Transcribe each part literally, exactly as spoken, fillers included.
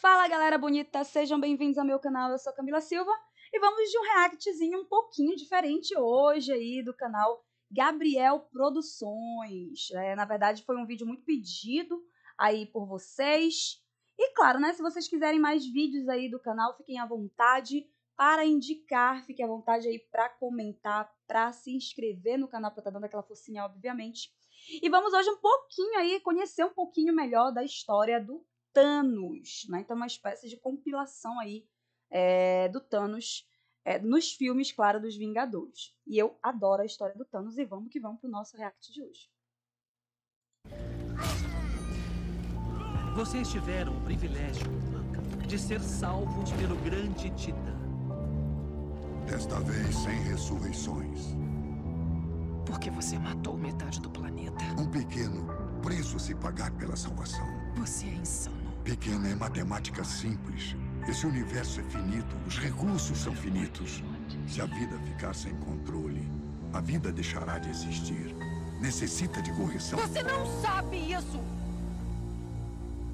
Fala galera bonita, sejam bem-vindos ao meu canal, eu sou Camila Silva e vamos de um reactzinho um pouquinho diferente hoje aí do canal Gabriel Produções. É, na verdade foi um vídeo muito pedido aí por vocês e claro, né, se vocês quiserem mais vídeos aí do canal, fiquem à vontade para indicar, fiquem à vontade aí para comentar, para se inscrever no canal, para estar dando aquela forcinha, obviamente. E vamos hoje um pouquinho aí, conhecer um pouquinho melhor da história do Thanos, né? Então uma espécie de compilação aí é, do Thanos é, nos filmes, claro, dos Vingadores. E eu adoro a história do Thanos e vamos que vamos pro nosso react de hoje. Vocês tiveram o privilégio de ser salvos pelo grande Titã. Desta vez sem ressurreições. Porque você matou metade do planeta. Um pequeno preço a se pagar pela salvação. Você é insano. Pequena é matemática simples. Esse universo é finito, os recursos são finitos. Se a vida ficar sem controle, a vida deixará de existir. Necessita de correção. Você não sabe isso!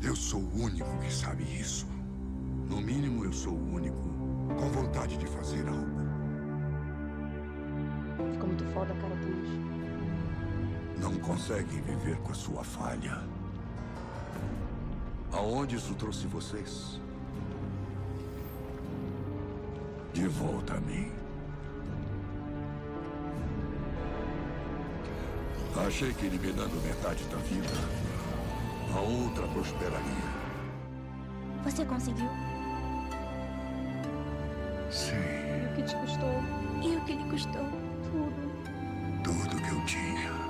Eu sou o único que sabe isso. No mínimo, eu sou o único com vontade de fazer algo. Ficou muito foda a cara também. Não conseguem viver com a sua falha. Aonde isso trouxe vocês? De volta a mim. Achei que eliminando metade da vida, a outra prosperaria. Você conseguiu? Sim. E o que te custou? E o que lhe custou? Tudo. Tudo que eu tinha.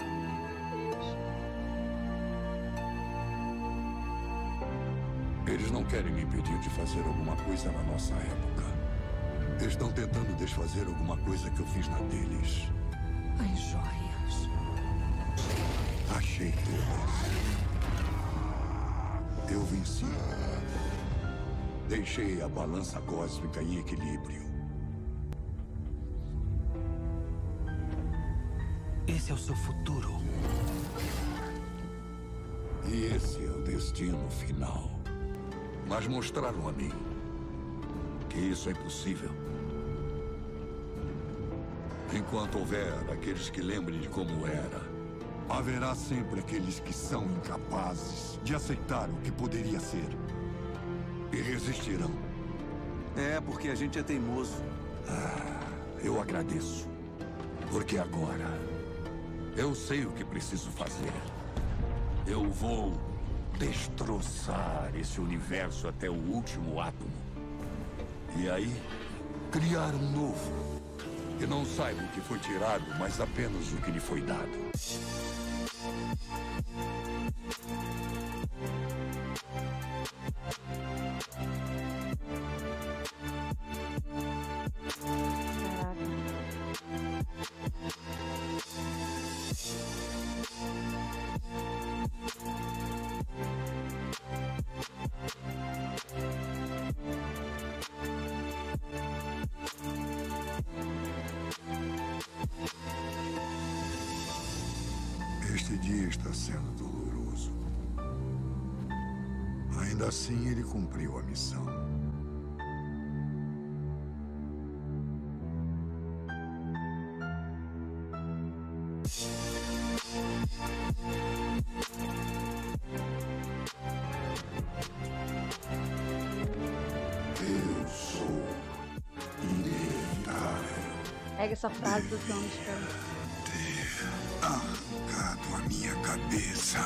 Eles não querem me impedir de fazer alguma coisa na nossa época. Estão tentando desfazer alguma coisa que eu fiz na deles. As joias. Achei todas. Eu venci. Deixei a balança cósmica em equilíbrio. Esse é o seu futuro. E esse é o destino final. Mas mostraram a mim que isso é impossível. Enquanto houver aqueles que lembrem de como era, haverá sempre aqueles que são incapazes de aceitar o que poderia ser. E resistirão. É, porque a gente é teimoso. Ah, eu agradeço. Porque agora eu sei o que preciso fazer. Eu vou destroçar esse universo até o último átomo. E aí, criar um novo. Que não saiba o que foi tirado, mas apenas o que lhe foi dado. Este dia está sendo doloroso. Ainda assim, ele cumpriu a missão. Eu sou inevitável. Pega essa frase do Tom de arrancado a minha cabeça.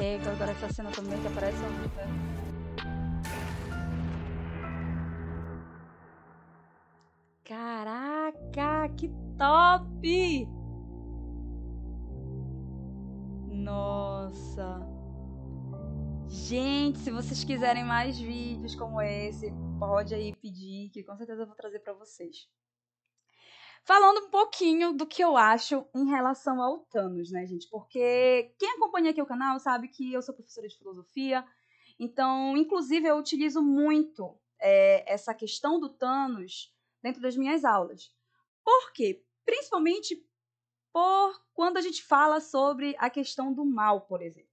É, agora essa cena também que aparece a luta. Caraca, que top! Nossa! Gente, se vocês quiserem mais vídeos como esse, pode aí pedir, que com certeza eu vou trazer pra vocês. Falando um pouquinho do que eu acho em relação ao Thanos, né, gente? Porque quem acompanha aqui o canal sabe que eu sou professora de filosofia, então, inclusive, eu utilizo muito é, essa questão do Thanos dentro das minhas aulas. Por quê? Principalmente por quando a gente fala sobre a questão do mal, por exemplo.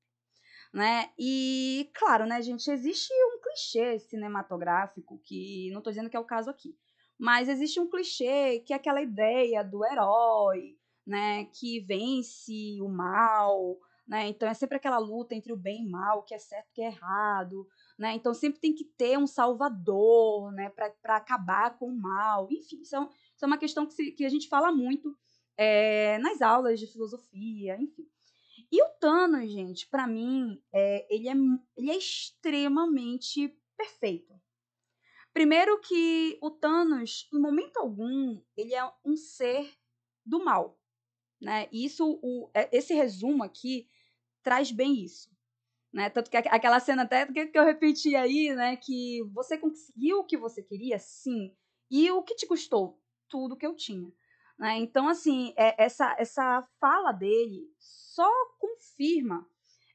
Né? E, claro, né, gente, existe um clichê cinematográfico, que não estou dizendo que é o caso aqui, mas existe um clichê que é aquela ideia do herói, né, que vence o mal, né? Então é sempre aquela luta entre o bem e o mal, o que é certo e o que é errado, né? Então sempre tem que ter um salvador, né, para acabar com o mal, enfim, isso é, um, isso é uma questão que, se, que a gente fala muito é, nas aulas de filosofia, enfim. E o Thanos, gente, para mim, é, ele, é, ele é extremamente perfeito. Primeiro que o Thanos, em momento algum, ele é um ser do mal. Né? E isso, o, esse resumo aqui traz bem isso. Né? Tanto que aquela cena até que eu repeti aí, né, que você conseguiu o que você queria, sim. E o que te custou? Tudo que eu tinha. Né? Então, assim, é, essa, essa fala dele só confirma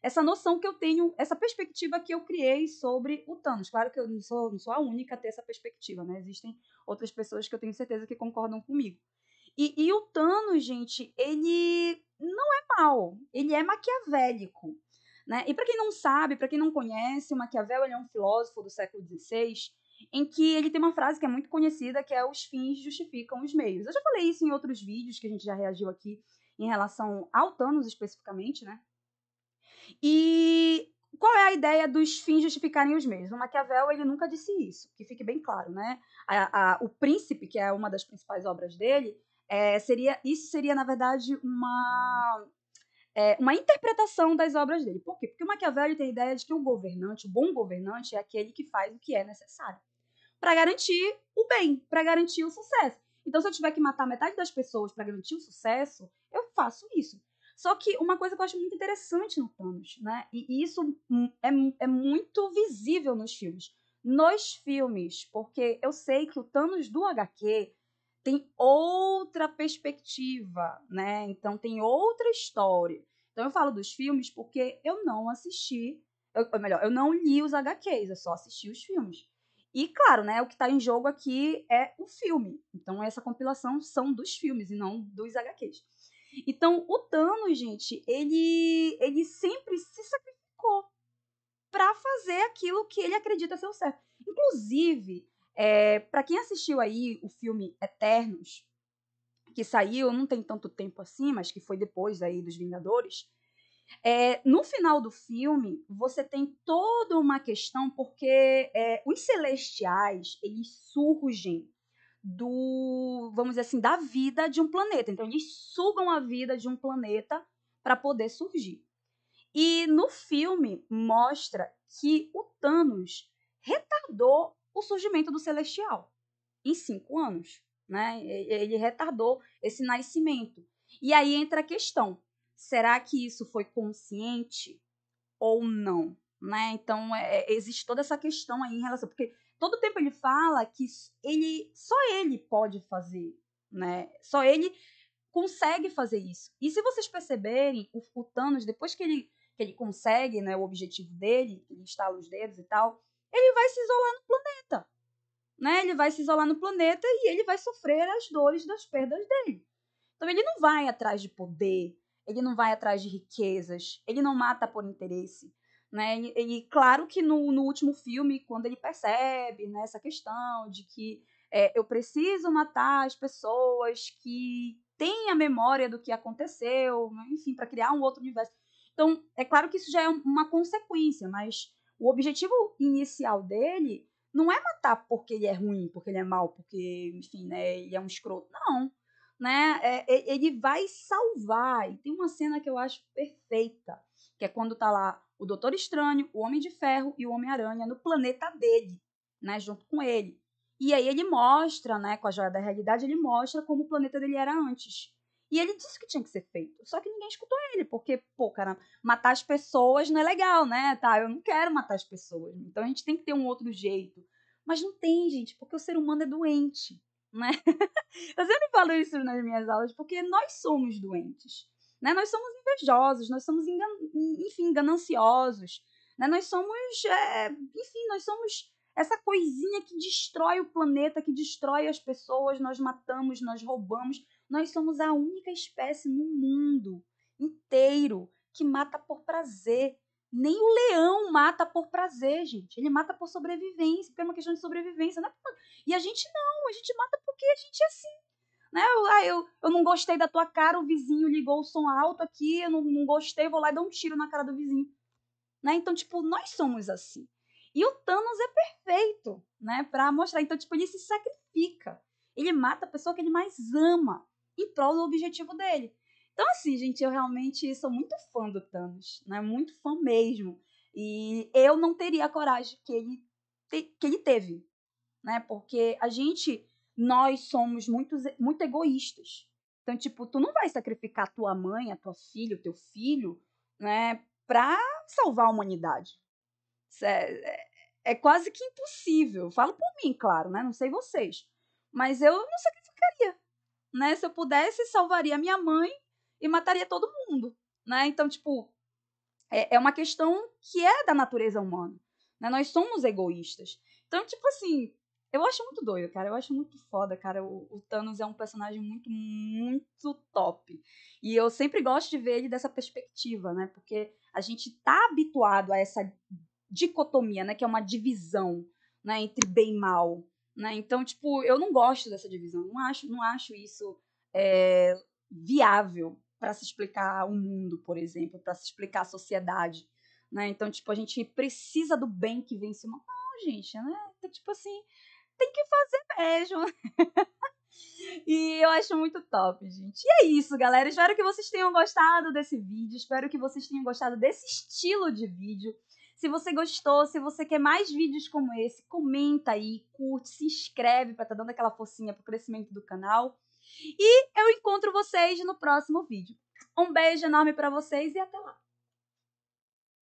essa noção que eu tenho, essa perspectiva que eu criei sobre o Thanos. Claro que eu não sou, não sou a única a ter essa perspectiva, né? Existem outras pessoas que eu tenho certeza que concordam comigo. E, e o Thanos, gente, ele não é mau, ele é maquiavélico. Né? E para quem não sabe, para quem não conhece, o Maquiavel ele é um filósofo do século dezesseis, em que ele tem uma frase que é muito conhecida, que é os fins justificam os meios. Eu já falei isso em outros vídeos que a gente já reagiu aqui em relação ao Thanos especificamente, né? E qual é a ideia dos fins justificarem os meios? O Maquiavel ele nunca disse isso, que fique bem claro, né? A, a, o Príncipe, que é uma das principais obras dele, é, seria, isso seria, na verdade, uma, é, uma interpretação das obras dele. Por quê? Porque o Maquiavel ele tem a ideia de que o governante, o bom governante, é aquele que faz o que é necessário para garantir o bem, para garantir o sucesso. Então, se eu tiver que matar metade das pessoas para garantir o sucesso, eu faço isso. Só que uma coisa que eu acho muito interessante no Thanos, né? E isso é, é muito visível nos filmes. Nos filmes, porque eu sei que o Thanos do agá quê tem outra perspectiva, né? Então tem outra história. Então eu falo dos filmes porque eu não assisti, eu, ou melhor, eu não li os agá quês, eu só assisti os filmes. E, claro, né, o que está em jogo aqui é o filme. Então, essa compilação são dos filmes e não dos agá quês. Então, o Thanos, gente, ele, ele sempre se sacrificou para fazer aquilo que ele acredita ser o certo. Inclusive, é, para quem assistiu aí o filme Eternos, que saiu, não tem tanto tempo assim, mas que foi depois aí dos Vingadores, É, no final do filme, você tem toda uma questão, porque é, os celestiais, eles surgem do, vamos dizer assim, da vida de um planeta. Então, eles sugam a vida de um planeta para poder surgir. E no filme, mostra que o Thanos retardou o surgimento do celestial em cinco anos. Né? Ele retardou esse nascimento. E aí entra a questão. Será que isso foi consciente ou não? Né? Então, é, existe toda essa questão aí em relação... Porque todo tempo ele fala que ele, só ele pode fazer, né? Só ele consegue fazer isso. E se vocês perceberem, o, o Thanos, depois que ele, que ele consegue, né, o objetivo dele, ele estala os dedos e tal, ele vai se isolar no planeta. Né? Ele vai se isolar no planeta e ele vai sofrer as dores das perdas dele. Então, ele não vai atrás de poder, ele não vai atrás de riquezas, ele não mata por interesse, né? Ele, ele, claro que no, no último filme, quando ele percebe, né, essa questão de que é, eu preciso matar as pessoas que têm a memória do que aconteceu, enfim, para criar um outro universo. Então, é claro que isso já é uma consequência, mas o objetivo inicial dele não é matar porque ele é ruim, porque ele é mau, porque, enfim, né, ele é um escroto, não. Né? É, ele vai salvar. E tem uma cena que eu acho perfeita, que é quando tá lá o Doutor Estranho, o Homem de Ferro e o Homem-Aranha no planeta dele, né, junto com ele. E aí ele mostra, né, com a joia da realidade, ele mostra como o planeta dele era antes. E ele disse que tinha que ser feito, só que ninguém escutou ele, porque, pô, cara, matar as pessoas não é legal, né? Tá, eu não quero matar as pessoas, então a gente tem que ter um outro jeito. Mas não tem, gente, porque o ser humano é doente. Né? Eu sempre falo isso nas minhas aulas, porque nós somos doentes, né? Nós somos invejosos, nós somos engan... enfim, gananciosos, né? Nós somos, é... enfim, nós somos essa coisinha que destrói o planeta, que destrói as pessoas, nós matamos, nós roubamos, Nós somos a única espécie no mundo inteiro que mata por prazer. Nem o leão mata por prazer, gente. Ele mata por sobrevivência, porque é uma questão de sobrevivência. Não é por... E a gente não, a gente mata porque a gente é assim. Né? Eu, ah, eu, eu não gostei da tua cara, o vizinho ligou o som alto aqui, eu não, não gostei, vou lá e dou um tiro na cara do vizinho. Né? Então, tipo, nós somos assim. E o Thanos é perfeito, né? Pra mostrar. Então, tipo, ele se sacrifica. Ele mata a pessoa que ele mais ama em prol do objetivo dele. Então, assim, gente, eu realmente sou muito fã do Thanos, né? Muito fã mesmo. E eu não teria a coragem que ele, te, que ele teve, né? Porque a gente, nós somos muito, muito egoístas. Então, tipo, tu não vai sacrificar tua mãe, a tua filha, o teu filho, né? Pra salvar a humanidade. Isso é, é, é quase que impossível. Falo por mim, claro, né? Não sei vocês. Mas eu não sacrificaria, né? Se eu pudesse, salvaria a minha mãe e mataria todo mundo, né? Então, tipo, é, é uma questão que é da natureza humana, né? Nós somos egoístas. Então, tipo assim, eu acho muito doido, cara. Eu acho muito foda, cara. O, o Thanos é um personagem muito, muito top. E eu sempre gosto de ver ele dessa perspectiva, né? Porque a gente tá habituado a essa dicotomia, né? Que é uma divisão, né? Entre bem e mal, né? Então, tipo, eu não gosto dessa divisão. Não acho, não acho isso é, viável para se explicar o mundo, por exemplo, para se explicar a sociedade, né? Então, tipo, a gente precisa do bem que vence o mal. Não, gente, né? Então, tipo assim, tem que fazer mesmo. E eu acho muito top, gente. E é isso, galera. Espero que vocês tenham gostado desse vídeo. Espero que vocês tenham gostado desse estilo de vídeo. Se você gostou, se você quer mais vídeos como esse, comenta aí, curte, se inscreve para estar dando aquela forcinha pro crescimento do canal. E eu encontro vocês no próximo vídeo. Um beijo enorme para vocês e até lá!